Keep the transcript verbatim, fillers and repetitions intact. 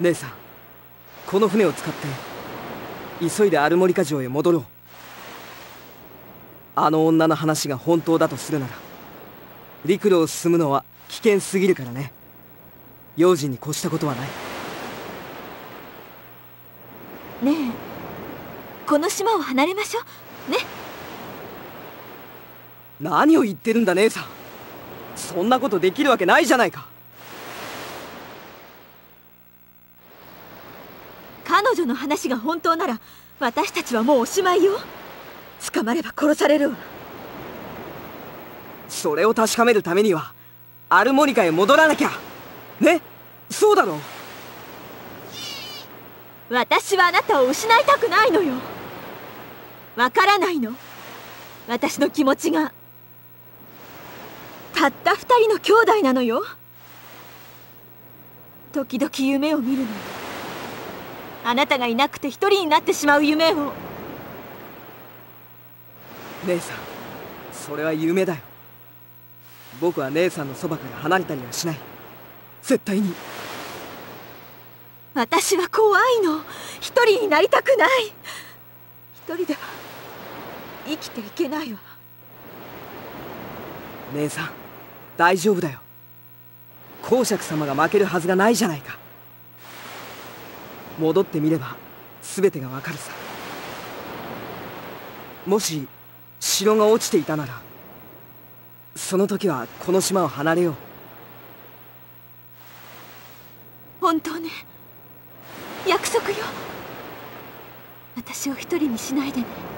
姉さん、この船を使って急いでアルモリカ城へ戻ろう。あの女の話が本当だとするなら陸路を進むのは危険すぎるからね。用心に越したことはない。ねえ、この島を離れましょうね。何を言ってるんだ姉さん、そんなことできるわけないじゃないか。彼女の話が本当なら私たちはもうおしまいよ。捕まれば殺されるわ。それを確かめるためにはアルモニカへ戻らなきゃね。そうだろう。私はあなたを失いたくないのよ。わからないの、私の気持ちが。たった二人の兄弟なのよ。時々夢を見るのよ。あなたがいなくて一人になってしまう夢を。姉さん、それは夢だよ。僕は姉さんのそばから離れたりはしない、絶対に。私は怖いの、一人になりたくない。一人では生きていけないわ。姉さん、大丈夫だよ。公爵様が負けるはずがないじゃないか。戻ってみれば全てがわかるさ。もし城が落ちていたなら、その時はこの島を離れよう。本当ね、約束よ。私を一人にしないでね。